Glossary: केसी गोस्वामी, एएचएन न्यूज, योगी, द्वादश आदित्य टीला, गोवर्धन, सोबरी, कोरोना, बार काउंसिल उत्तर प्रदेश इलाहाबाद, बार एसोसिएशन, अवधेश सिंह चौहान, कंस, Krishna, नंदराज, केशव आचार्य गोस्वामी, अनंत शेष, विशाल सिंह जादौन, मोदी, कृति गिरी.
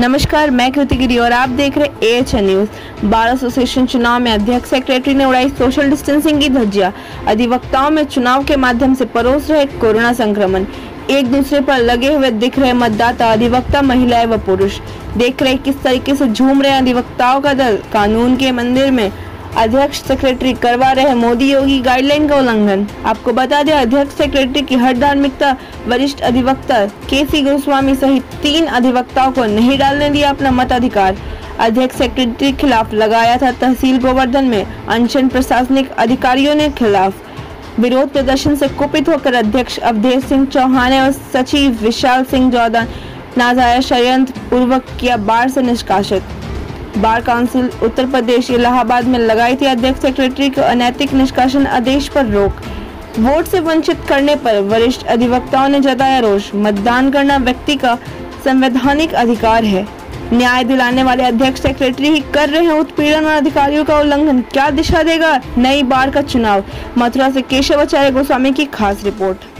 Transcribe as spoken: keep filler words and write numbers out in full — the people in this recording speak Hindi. नमस्कार, मैं कृति गिरी और आप देख रहे एएचएन न्यूज। बार एसोसिएशन चुनाव में अध्यक्ष सेक्रेटरी ने उड़ाई सोशल डिस्टेंसिंग की धज्जियां। अधिवक्ताओं में चुनाव के माध्यम से परोस रहे कोरोना संक्रमण। एक दूसरे पर लगे हुए दिख रहे मतदाता, अधिवक्ता, महिलाएं व पुरुष। देख रहे किस तरीके से झूम रहे अधिवक्ताओं का दल। कानून के मंदिर में अध्यक्ष सेक्रेटरी करवा रहे मोदी योगी गाइडलाइन का उल्लंघन। आपको बता दें, अध्यक्ष सेक्रेटरी की हर धार्मिकता वरिष्ठ अधिवक्ता केसी गोस्वामी सहित तीन अधिवक्ताओं को नहीं डालने दिया अपना मताधिकार। अध्यक्ष सेक्रेटरी के खिलाफ लगाया था तहसील गोवर्धन में अनशन। प्रशासनिक अधिकारियों ने खिलाफ विरोध प्रदर्शन से कुपित होकर अध्यक्ष अवधेश सिंह चौहान और सचिव विशाल सिंह जादौन नाजायज षड्यंत्र पूर्वक किया बार से निष्कासित। बार काउंसिल उत्तर प्रदेश इलाहाबाद में लगाई थी अध्यक्ष सेक्रेटरी को अनैतिक निष्कासन आदेश पर रोक। वोट से वंचित करने पर वरिष्ठ अधिवक्ताओं ने जताया रोष। मतदान करना व्यक्ति का संवैधानिक अधिकार है। न्याय दिलाने वाले अध्यक्ष सेक्रेटरी ही कर रहे हैं उत्पीड़न और अधिकारियों का उल्लंघन। क्या दिशा देगा नई बार का चुनाव? मथुरा से केशव आचार्य गोस्वामी की खास रिपोर्ट।